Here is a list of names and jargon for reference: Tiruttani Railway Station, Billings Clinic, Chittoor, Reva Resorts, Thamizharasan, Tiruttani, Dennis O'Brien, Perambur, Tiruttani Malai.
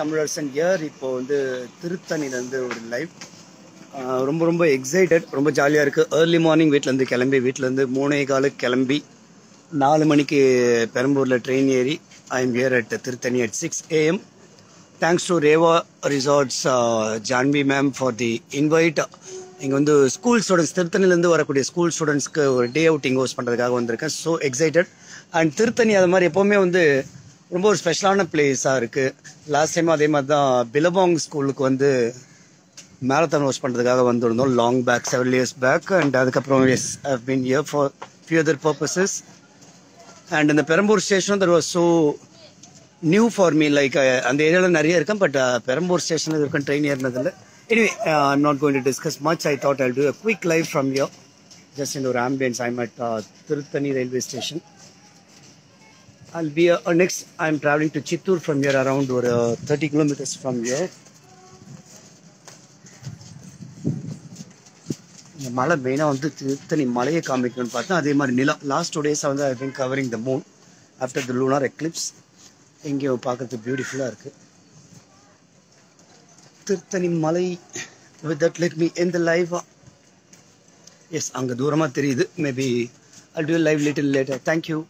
Tamilarasan year இப்போ வந்து திருத்தணில இருந்து ஒரு லைவ் ரொம்ப ரொம்ப எக்ஸைட்டட் ரொம்ப ஜாலியா இருக்கு early morning வீட்ல இருந்து 3:15 கிளம்பி 4 மணிக்கு பெரம்பூர்ல ட்ரெயின் ஏறி I am here at Tiruttani at 6 am thanks to Reva Resorts Janvi ma'am for the invite இங்க வந்து ஸ்கூல் ஸ்டூடண்ட்ஸ் திருத்தணில இருந்து வரக்கூடிய ஸ்கூல் ஸ்டூடண்ட்ஸ்க்கு ஒரு டே அவுட்டிங் ஹோஸ்ட் பண்றதுக்காக வந்திருக்கேன் so excited and திருத்தணி அது மாதிரி எப்பவுமே வந்து ரொம்ப ஒரு ஸ்பெஷலான பிளேஸா இருக்கு லாஸ்ட் டைம் அதே மாதிரி தான் பிலபோங் ஸ்கூலுக்கு வந்து marathon host பண்றதுக்காக வந்திருந்தோம் long back 7 years back and அதுக்கு அப்புறம் yes I've been here for few other purposes and in the Perambur station that was so new for me like அந்த ஏரியால நிறைய இருக்கும் but Perambur stationல இருக்க ட்ரெயின் ஏறினது இல்ல Anyway, I'm not going to discuss much. I thought I'll do a quick live from here, just into ambience. I'm at Tiruttani Railway Station. I'll be next. I'm traveling to Chittoor from here, around 30 kilometers from here. The Malai main on the Tiruttani Malai comic one. But that is last 2 days. I've been covering the moon after the lunar eclipse. Inge paakathu beautiful ah irukku. Tiruttani Malai. With that, let me end the live. Yes, anga durama theriyudhu. Maybe I'll do a live little later. Thank you.